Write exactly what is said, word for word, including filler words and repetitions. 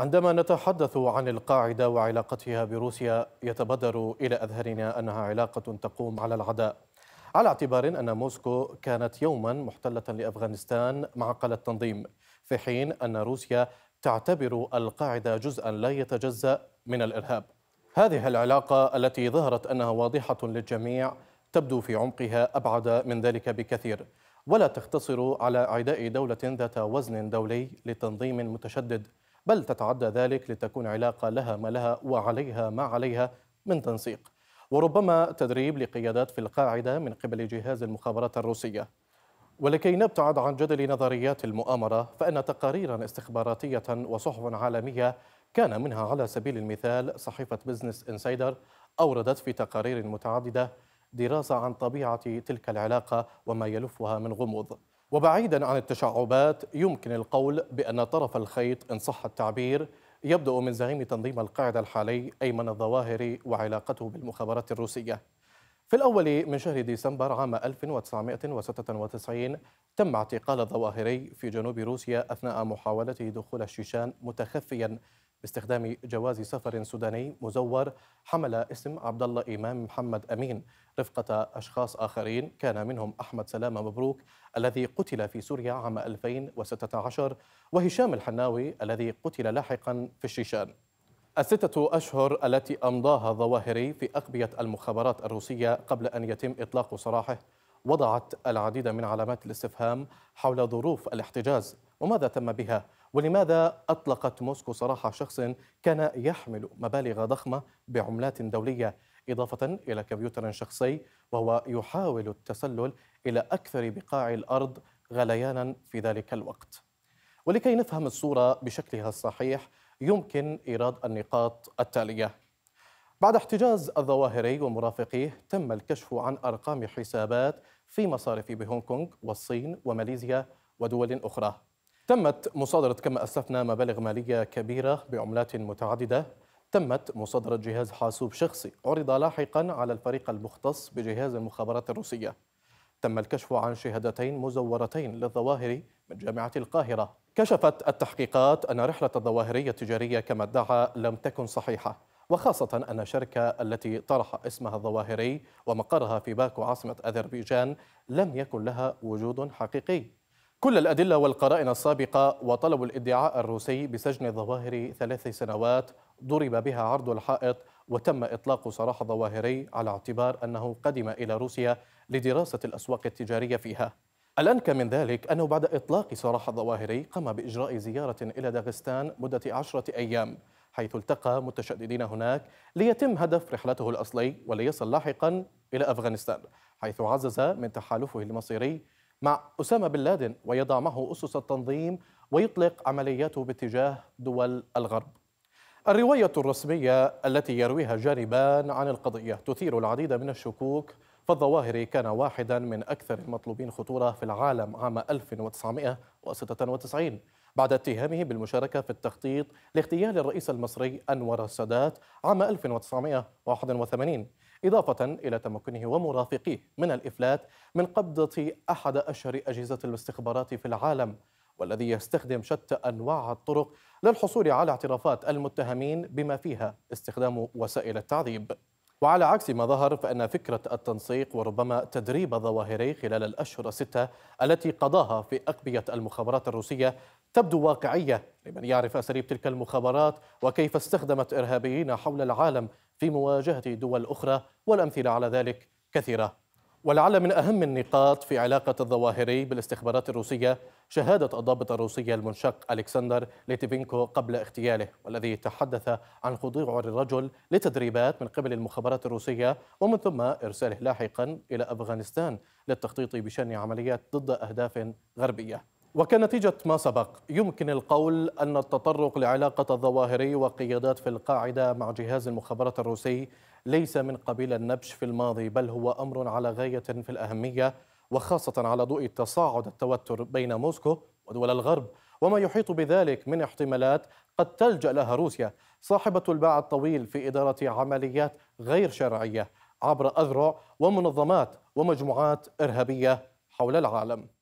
عندما نتحدث عن القاعدة وعلاقتها بروسيا يتبادر إلى أذهاننا أنها علاقة تقوم على العداء، على اعتبار أن موسكو كانت يوما محتلة لأفغانستان معقل التنظيم، في حين أن روسيا تعتبر القاعدة جزءا لا يتجزأ من الإرهاب. هذه العلاقة التي ظهرت أنها واضحة للجميع تبدو في عمقها أبعد من ذلك بكثير، ولا تقتصر على إعداء دولة ذات وزن دولي لتنظيم متشدد، بل تتعدى ذلك لتكون علاقة لها ما لها وعليها ما عليها من تنسيق، وربما تدريب لقيادات في القاعدة من قبل جهاز المخابرات الروسية. ولكي نبتعد عن جدل نظريات المؤامرة، فإن تقاريرا استخباراتية وصحف عالمية كان منها على سبيل المثال صحيفة بزنس إنسايدر أوردت في تقارير متعددة دراسة عن طبيعة تلك العلاقة وما يلفها من غموض. وبعيداً عن التشعبات، يمكن القول بأن طرف الخيط إن صح التعبير يبدأ من زعيم تنظيم القاعدة الحالي أيمن الظواهري وعلاقته بالمخابرات الروسية. في الأول من شهر ديسمبر عام ألف وتسعمائة وستة وتسعين تم اعتقال الظواهري في جنوب روسيا أثناء محاولته دخول الشيشان متخفياً باستخدام جواز سفر سوداني مزور حمل اسم عبد الله امام محمد امين رفقه اشخاص اخرين كان منهم احمد سلامة مبروك الذي قتل في سوريا عام ألفين وستة عشر وهشام الحناوي الذي قتل لاحقا في الشيشان. الستة اشهر التي امضاها الظواهري في اقبيه المخابرات الروسيه قبل ان يتم اطلاق سراحه وضعت العديد من علامات الاستفهام حول ظروف الاحتجاز وماذا تم بها، ولماذا أطلقت موسكو سراح شخص كان يحمل مبالغ ضخمة بعملات دولية، إضافة إلى كمبيوتر شخصي وهو يحاول التسلل إلى أكثر بقاع الأرض غليانا في ذلك الوقت. ولكي نفهم الصورة بشكلها الصحيح يمكن إيراد النقاط التالية. بعد احتجاز الظواهري ومرافقيه تم الكشف عن أرقام حسابات في مصارف بهونغ كونغ والصين وماليزيا ودول أخرى. تمت مصادرة كما أسلفنا مبالغ مالية كبيرة بعملات متعددة، تمت مصادرة جهاز حاسوب شخصي عرض لاحقا على الفريق المختص بجهاز المخابرات الروسية، تم الكشف عن شهادتين مزورتين للظواهري من جامعة القاهرة. كشفت التحقيقات أن رحلة الظواهري التجارية كما ادعى لم تكن صحيحة، وخاصة أن الشركة التي طرح اسمها الظواهري ومقرها في باكو عاصمة أذربيجان لم يكن لها وجود حقيقي. كل الأدلة والقرائن السابقة وطلب الادعاء الروسي بسجن الظواهري ثلاث سنوات ضرب بها عرض الحائط، وتم إطلاق سراح الظواهري على اعتبار أنه قدم إلى روسيا لدراسة الأسواق التجارية فيها. الأنكى من ذلك أنه بعد إطلاق سراح الظواهري قام بإجراء زيارة إلى داغستان مدة عشرة أيام، حيث التقى متشددين هناك ليتم هدف رحلته الأصلي وليصل لاحقا إلى أفغانستان، حيث عزز من تحالفه المصيري مع أسامة بن لادن ويضع معه أسس التنظيم ويطلق عملياته باتجاه دول الغرب. الرواية الرسمية التي يرويها جانبان عن القضية تثير العديد من الشكوك، فالظواهري كان واحدا من أكثر المطلوبين خطورة في العالم عام ألف وتسعمائة وستة وتسعين بعد اتهامه بالمشاركة في التخطيط لاغتيال الرئيس المصري أنور السادات عام ألف وتسعمائة وواحد وثمانين، إضافة إلى تمكنه ومرافقيه من الإفلات من قبضة أحد أشهر أجهزة الاستخبارات في العالم، والذي يستخدم شتى أنواع الطرق للحصول على اعترافات المتهمين بما فيها استخدام وسائل التعذيب. وعلى عكس ما ظهر، فإن فكرة التنسيق وربما تدريب الظواهري خلال الأشهر الستة التي قضاها في أقبية المخابرات الروسية تبدو واقعية لمن يعرف أساليب تلك المخابرات وكيف استخدمت إرهابيين حول العالم في مواجهة دول أخرى، والأمثلة على ذلك كثيرة. ولعل من أهم النقاط في علاقة الظواهري بالاستخبارات الروسية شهادة الضابط الروسي المنشق أليكسندر ليتيفينكو قبل اغتياله، والذي تحدث عن خضوع الرجل لتدريبات من قبل المخابرات الروسية ومن ثم إرساله لاحقا إلى أفغانستان للتخطيط بشن عمليات ضد أهداف غربية. وكنتيجة ما سبق يمكن القول أن التطرق لعلاقة الظواهري وقيادات في القاعدة مع جهاز المخابرات الروسي ليس من قبيل النبش في الماضي، بل هو أمر على غاية في الأهمية، وخاصة على ضوء تصاعد التوتر بين موسكو ودول الغرب وما يحيط بذلك من احتمالات قد تلجأ لها روسيا صاحبة الباع الطويل في إدارة عمليات غير شرعية عبر أذرع ومنظمات ومجموعات إرهابية حول العالم.